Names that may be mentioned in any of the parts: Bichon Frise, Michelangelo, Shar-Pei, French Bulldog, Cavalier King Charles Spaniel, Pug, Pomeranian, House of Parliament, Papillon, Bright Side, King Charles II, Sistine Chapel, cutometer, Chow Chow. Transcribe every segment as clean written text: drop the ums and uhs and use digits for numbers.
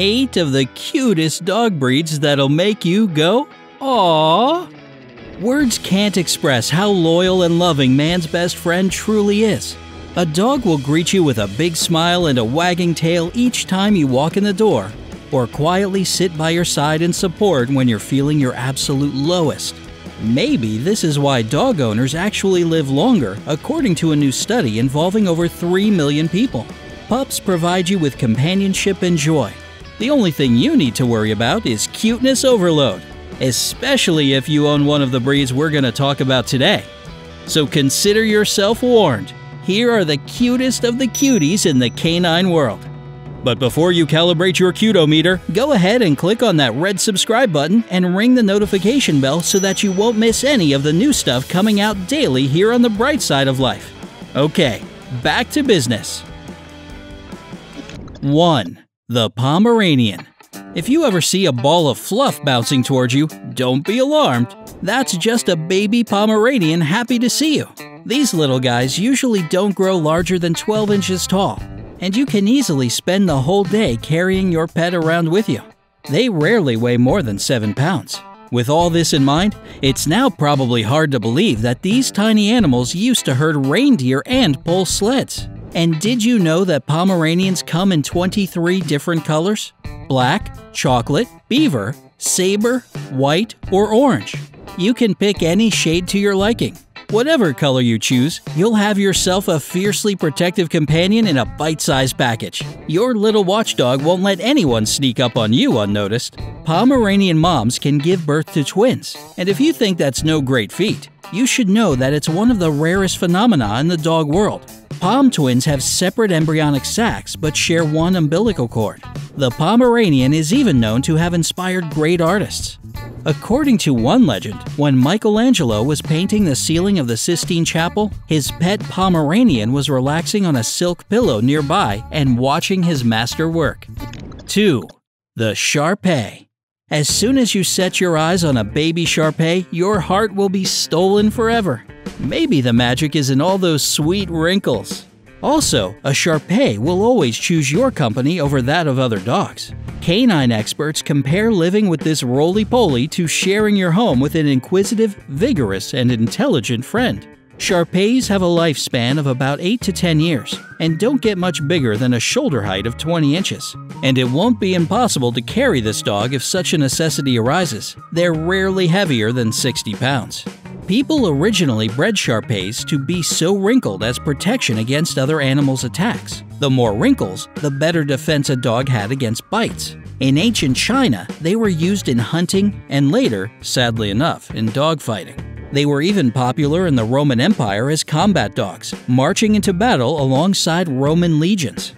8 of the cutest dog breeds that'll make you go, aww. Words can't express how loyal and loving man's best friend truly is. A dog will greet you with a big smile and a wagging tail each time you walk in the door, or quietly sit by your side in support when you're feeling your absolute lowest. Maybe this is why dog owners actually live longer, according to a new study involving over 3 million people. Pups provide you with companionship and joy. The only thing you need to worry about is cuteness overload, especially if you own one of the breeds we're going to talk about today. So consider yourself warned. Here are the cutest of the cuties in the canine world. But before you calibrate your cutometer, go ahead and click on that red subscribe button and ring the notification bell so that you won't miss any of the new stuff coming out daily here on the Bright Side of life. Okay, back to business. 1. The Pomeranian. If you ever see a ball of fluff bouncing towards you, don't be alarmed. That's just a baby Pomeranian happy to see you. These little guys usually don't grow larger than 12 inches tall, and you can easily spend the whole day carrying your pet around with you. They rarely weigh more than 7 pounds. With all this in mind, it's now probably hard to believe that these tiny animals used to herd reindeer and pull sleds. And did you know that Pomeranians come in 23 different colors? Black, chocolate, beaver, saber, white, or orange. You can pick any shade to your liking. Whatever color you choose, you'll have yourself a fiercely protective companion in a bite-sized package. Your little watchdog won't let anyone sneak up on you unnoticed. Pomeranian moms can give birth to twins, and if you think that's no great feat, you should know that it's one of the rarest phenomena in the dog world. Pom twins have separate embryonic sacs but share one umbilical cord. The Pomeranian is even known to have inspired great artists. According to one legend, when Michelangelo was painting the ceiling of the Sistine Chapel, his pet Pomeranian was relaxing on a silk pillow nearby and watching his master work. 2. The Shar-Pei. As soon as you set your eyes on a baby Shar-Pei, your heart will be stolen forever. Maybe the magic is in all those sweet wrinkles. Also, a Shar-Pei will always choose your company over that of other dogs. Canine experts compare living with this roly-poly to sharing your home with an inquisitive, vigorous, and intelligent friend. Shar-Peis have a lifespan of about 8 to 10 years and don't get much bigger than a shoulder height of 20 inches. And it won't be impossible to carry this dog if such a necessity arises. They're rarely heavier than 60 pounds. People originally bred Shar-Peis to be so wrinkled as protection against other animals' attacks. The more wrinkles, the better defense a dog had against bites. In ancient China, they were used in hunting and later, sadly enough, in dogfighting. They were even popular in the Roman Empire as combat dogs, marching into battle alongside Roman legions.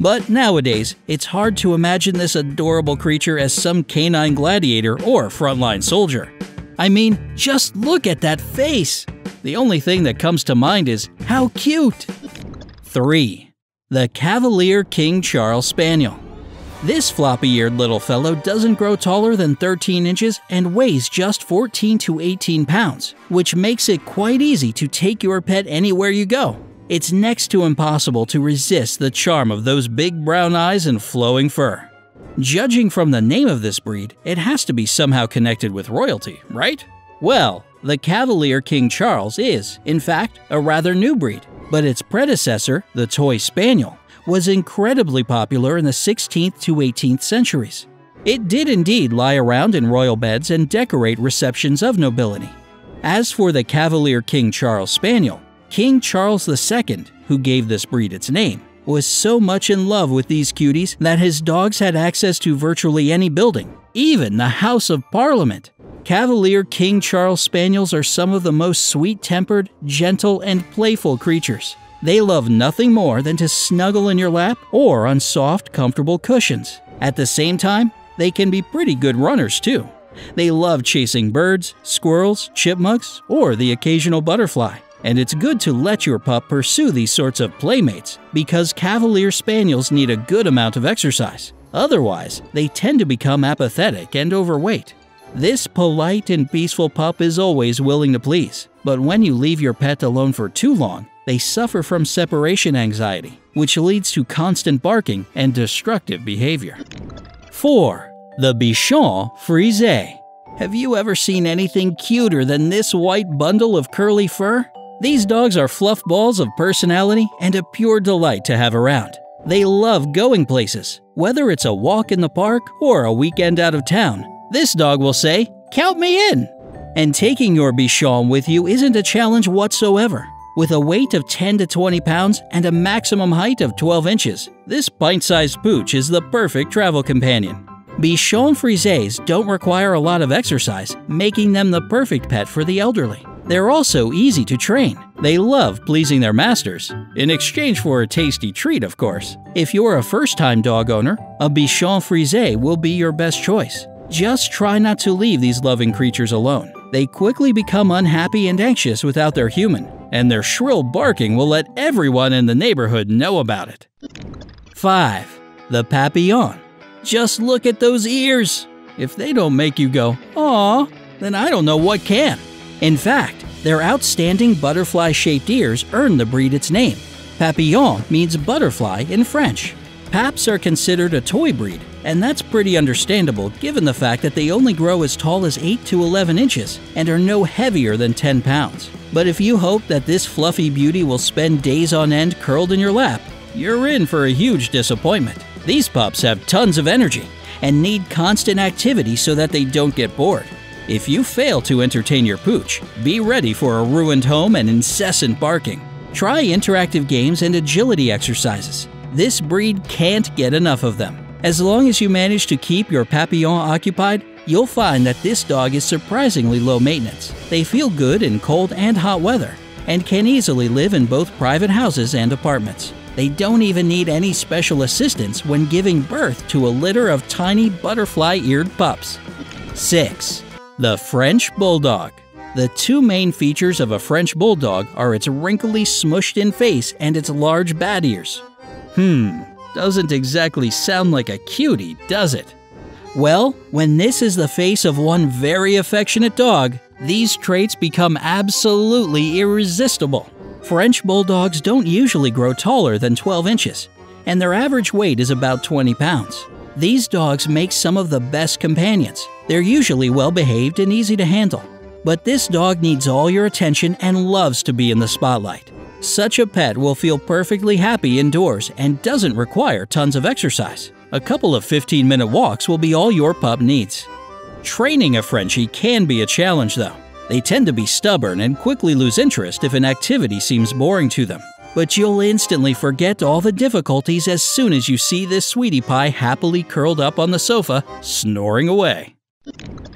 But nowadays, it's hard to imagine this adorable creature as some canine gladiator or frontline soldier. I mean, just look at that face! The only thing that comes to mind is, how cute! 3. The Cavalier King Charles Spaniel. This floppy-eared little fellow doesn't grow taller than 13 inches and weighs just 14 to 18 pounds, which makes it quite easy to take your pet anywhere you go. It's next to impossible to resist the charm of those big brown eyes and flowing fur. Judging from the name of this breed, it has to be somehow connected with royalty, right? Well, the Cavalier King Charles is, in fact, a rather new breed, but its predecessor, the Toy Spaniel, was incredibly popular in the 16th to 18th centuries. It did indeed lie around in royal beds and decorate receptions of nobility. As for the Cavalier King Charles Spaniel, King Charles II, who gave this breed its name, was so much in love with these cuties that his dogs had access to virtually any building, even the House of Parliament. Cavalier King Charles Spaniels are some of the most sweet-tempered, gentle, and playful creatures. They love nothing more than to snuggle in your lap or on soft, comfortable cushions. At the same time, they can be pretty good runners, too. They love chasing birds, squirrels, chipmunks, or the occasional butterfly. And it's good to let your pup pursue these sorts of playmates because Cavalier Spaniels need a good amount of exercise. Otherwise, they tend to become apathetic and overweight. This polite and peaceful pup is always willing to please, but when you leave your pet alone for too long, they suffer from separation anxiety, which leads to constant barking and destructive behavior. 4. The Bichon Frise. Have you ever seen anything cuter than this white bundle of curly fur? These dogs are fluff balls of personality and a pure delight to have around. They love going places. Whether it's a walk in the park or a weekend out of town, this dog will say, "Count me in!" And taking your Bichon with you isn't a challenge whatsoever. With a weight of 10 to 20 pounds and a maximum height of 12 inches, this pint-sized pooch is the perfect travel companion. Bichon Frises don't require a lot of exercise, making them the perfect pet for the elderly. They're also easy to train. They love pleasing their masters, in exchange for a tasty treat, of course. If you're a first-time dog owner, a Bichon Frise will be your best choice. Just try not to leave these loving creatures alone. They quickly become unhappy and anxious without their human, and their shrill barking will let everyone in the neighborhood know about it. 5. The Papillon. Just look at those ears! If they don't make you go, "Aw," then I don't know what can. In fact, their outstanding butterfly-shaped ears earn the breed its name. Papillon means butterfly in French. Paps are considered a toy breed, and that's pretty understandable given the fact that they only grow as tall as 8 to 11 inches and are no heavier than 10 pounds. But if you hope that this fluffy beauty will spend days on end curled in your lap, you're in for a huge disappointment. These pups have tons of energy and need constant activity so that they don't get bored. If you fail to entertain your pooch, be ready for a ruined home and incessant barking. Try interactive games and agility exercises. This breed can't get enough of them. As long as you manage to keep your Papillon occupied, you'll find that this dog is surprisingly low maintenance. They feel good in cold and hot weather, and can easily live in both private houses and apartments. They don't even need any special assistance when giving birth to a litter of tiny butterfly-eared pups. 6. The French Bulldog. The two main features of a French Bulldog are its wrinkly, smushed-in face and its large bat ears. Doesn't exactly sound like a cutie, does it? Well, when this is the face of one very affectionate dog, these traits become absolutely irresistible. French Bulldogs don't usually grow taller than 12 inches, and their average weight is about 20 pounds. These dogs make some of the best companions. They're usually well-behaved and easy to handle. But this dog needs all your attention and loves to be in the spotlight. Such a pet will feel perfectly happy indoors and doesn't require tons of exercise. A couple of 15-minute walks will be all your pup needs. Training a Frenchie can be a challenge, though. They tend to be stubborn and quickly lose interest if an activity seems boring to them. But you'll instantly forget all the difficulties as soon as you see this sweetie pie happily curled up on the sofa, snoring away.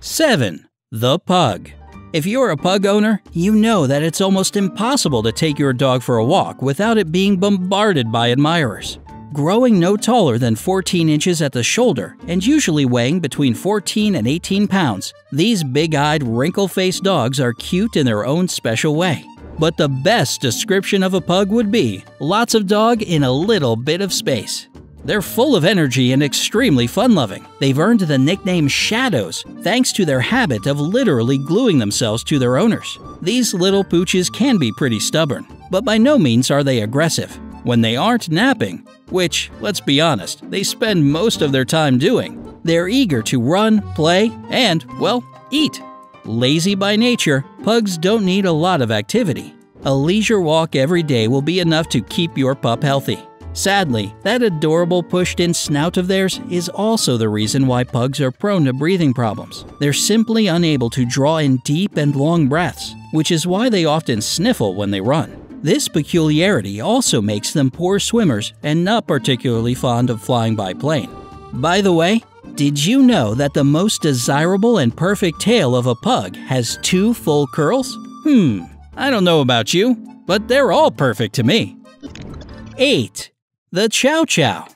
7. The Pug. If you're a pug owner, you know that it's almost impossible to take your dog for a walk without it being bombarded by admirers. Growing no taller than 14 inches at the shoulder and usually weighing between 14 and 18 pounds, these big-eyed, wrinkle-faced dogs are cute in their own special way. But the best description of a pug would be lots of dog in a little bit of space. They're full of energy and extremely fun-loving. They've earned the nickname Shadows thanks to their habit of literally gluing themselves to their owners. These little pooches can be pretty stubborn, but by no means are they aggressive. When they aren't napping, which, let's be honest, they spend most of their time doing, they're eager to run, play, and, well, eat. Lazy by nature, pugs don't need a lot of activity. A leisure walk every day will be enough to keep your pup healthy. Sadly, that adorable pushed-in snout of theirs is also the reason why pugs are prone to breathing problems. They're simply unable to draw in deep and long breaths, which is why they often sniffle when they run. This peculiarity also makes them poor swimmers and not particularly fond of flying by plane. By the way, did you know that the most desirable and perfect tail of a pug has 2 full curls? I don't know about you, but they're all perfect to me. 8. The Chow Chow.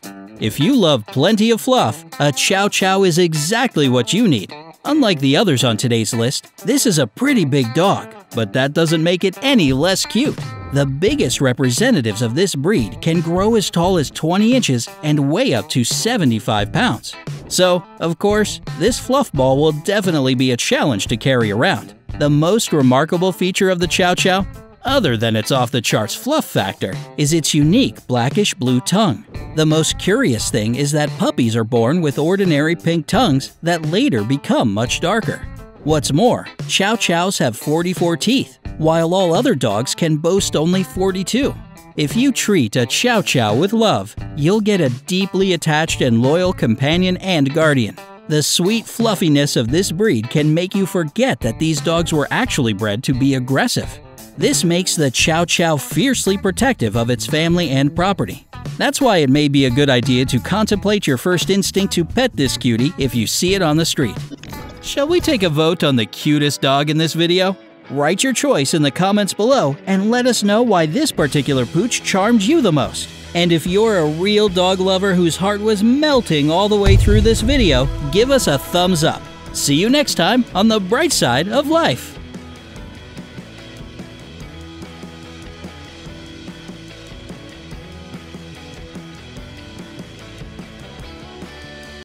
If you love plenty of fluff, a Chow Chow is exactly what you need. Unlike the others on today's list, this is a pretty big dog, but that doesn't make it any less cute. The biggest representatives of this breed can grow as tall as 20 inches and weigh up to 75 pounds. So, of course, this fluff ball will definitely be a challenge to carry around. The most remarkable feature of the Chow Chow? other than its off-the-charts fluff factor is its unique blackish-blue tongue. The most curious thing is that puppies are born with ordinary pink tongues that later become much darker. What's more, Chow Chows have 44 teeth, while all other dogs can boast only 42. If you treat a Chow Chow with love, you'll get a deeply attached and loyal companion and guardian. The sweet fluffiness of this breed can make you forget that these dogs were actually bred to be aggressive. This makes the Chow Chow fiercely protective of its family and property. That's why it may be a good idea to contemplate your first instinct to pet this cutie if you see it on the street. Shall we take a vote on the cutest dog in this video? Write your choice in the comments below and let us know why this particular pooch charmed you the most. And if you're a real dog lover whose heart was melting all the way through this video, give us a thumbs up. See you next time on the Bright Side of Life!